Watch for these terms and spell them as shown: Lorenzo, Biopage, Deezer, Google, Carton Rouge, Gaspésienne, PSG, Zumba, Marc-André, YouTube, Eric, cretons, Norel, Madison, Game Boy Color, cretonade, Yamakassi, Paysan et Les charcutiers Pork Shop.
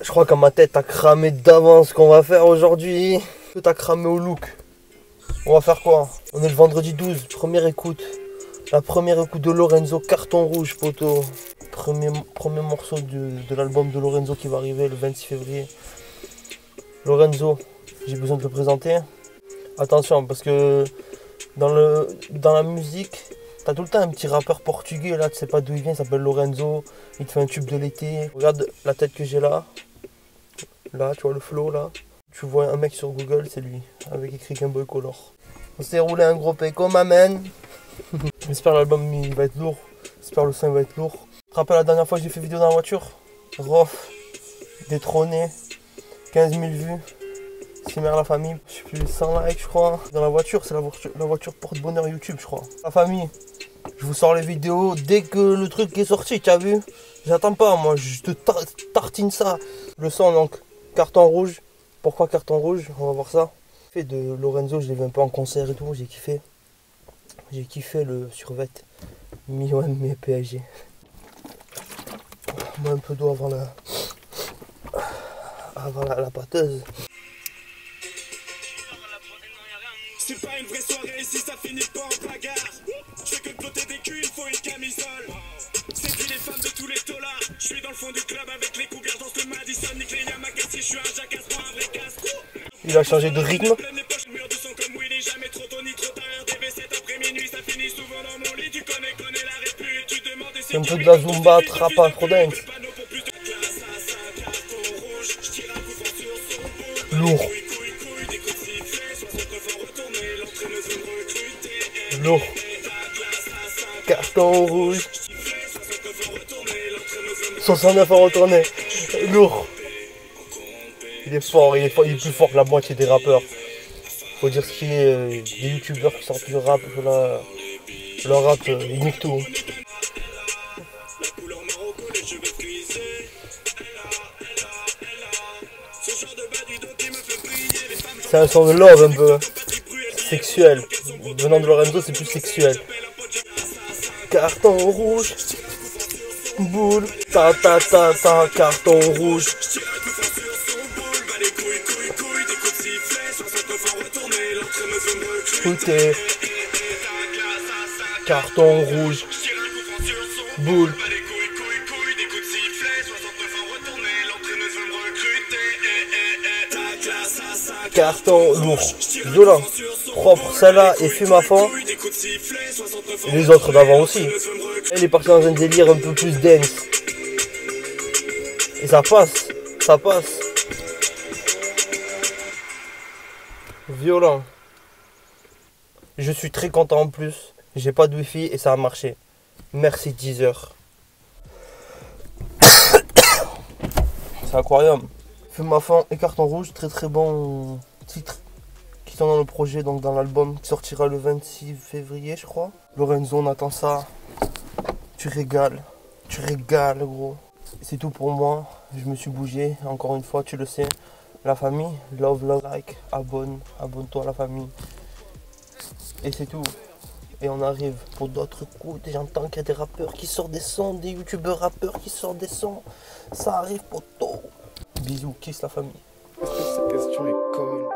Je crois qu'à ma tête, t'as cramé d'avance ce qu'on va faire aujourd'hui. Que t'as cramé au look. On va faire quoi? On est le vendredi 12, première écoute. La première écoute de Lorenzo, Carton Rouge, poteau. Premier morceau de l'album de Lorenzo qui va arriver le 26 février. Lorenzo, j'ai besoin de le présenter. Attention, parce que dans la musique, t'as tout le temps un petit rappeur portugais, là, tu sais pas d'où il vient, il s'appelle Lorenzo, il te fait un tube de l'été. Regarde la tête que j'ai là. Là, tu vois le flow, là. Tu vois un mec sur Google, c'est lui, avec écrit Game Boy Color. On s'est roulé un gros péco, ma man. J'espère l'album, il va être lourd. J'espère le son, il va être lourd. Tu te rappelles la dernière fois que j'ai fait vidéo dans la voiture? Rof, détrôné, 15 000 vues. C'est mère la famille, je suis plus 100 likes je crois. Dans la voiture, c'est la voiture porte-bonheur YouTube je crois. La famille, je vous sors les vidéos dès que le truc est sorti, t'as vu? J'attends pas moi, je te tartine ça. Le son donc, Carton Rouge. Pourquoi Carton Rouge? On va voir ça. Fait de Lorenzo, je l'ai vu un peu en concert et tout, j'ai kiffé. J'ai kiffé le survêt. Milan mais PSG. Moi un peu d'eau avant la pâteuse. C'est pas une vraie soirée si ça finit pas en bagarre. Je fais que de ploter des culs, il faut une camisole. Séduit les femmes de tous les taulards. Je suis dans le fond du club avec les coups dans le Madison, nique les Yamakassi, je suis un jacasse, pas un vrai casse. Il a changé de rythme. Les poches mûres du son comme Willy, jamais trop tôt ni trop tard. RDV7 après minuit, ça finit souvent dans mon lit. Tu connais la répute, tu demandes si c'est un peu de la Zumba, trap afrodance. Lourd. Lourd. Carton Rouge. 69 à retourner. Lourd. Il est plus fort que la moitié des rappeurs. Faut dire ce qu'il est, des youtubeurs qui sortent du rap, leur rap, ils niquent tout. C'est un son de love un peu. Sexuel. Venant de Lorenzo, c'est plus sexuel. Carton rouge. Boule. Ta ta ta ta. Carton rouge. Écoutez. Carton rouge. Boule. Carton lourd, violent, propre, celle-là et fume à fond. Et les autres d'avant aussi. Elle est partie dans un délire un peu plus dense. Et ça passe, ça passe. Violent. Je suis très content en plus. J'ai pas de wifi et ça a marché. Merci Deezer. C'est aquarium. Fume à fond et carton rouge, très très bon titre qui sont dans le projet, donc dans l'album qui sortira le 26 février je crois. Lorenzo, on attend ça. Tu régales gros. C'est tout pour moi, je me suis bougé, encore une fois tu le sais. La famille, love, like, abonne-toi à la famille. Et c'est tout. Et on arrive pour d'autres coups. J'entends qu'il y a des rappeurs qui sortent des sons, des youtubeurs rappeurs qui sortent des sons. Ça arrive pour tôt. Bisous, kiss la famille. Est-ce que cette question est conne ?